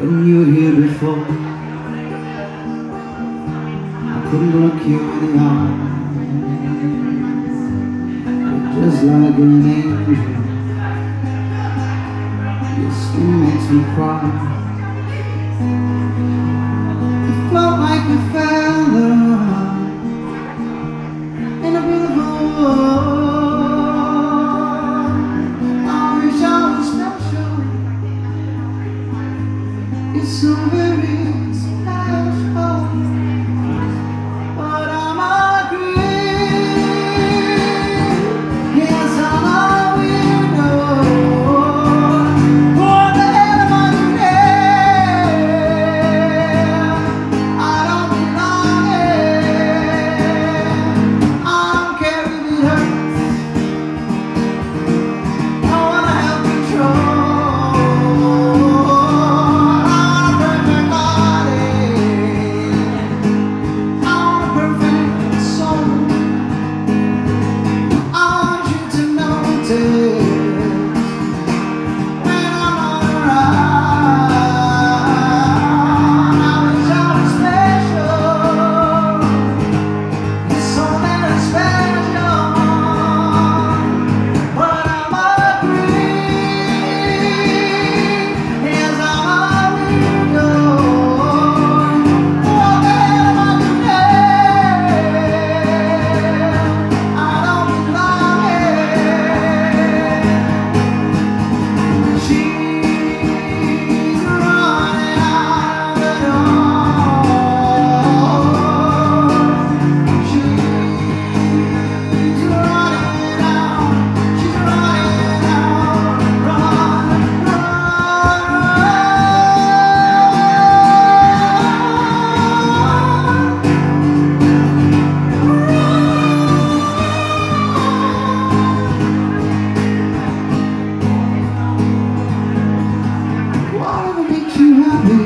When you were here before, I couldn't look you in the eye. You're just like an angel, your skin makes me cry. You float like a feather in a beautiful world. So very special, but I'm a dream. Yes, I'm a window. What the hell am I doing? I don't belong here. I'm carrying it hurts. I wanna help control. You have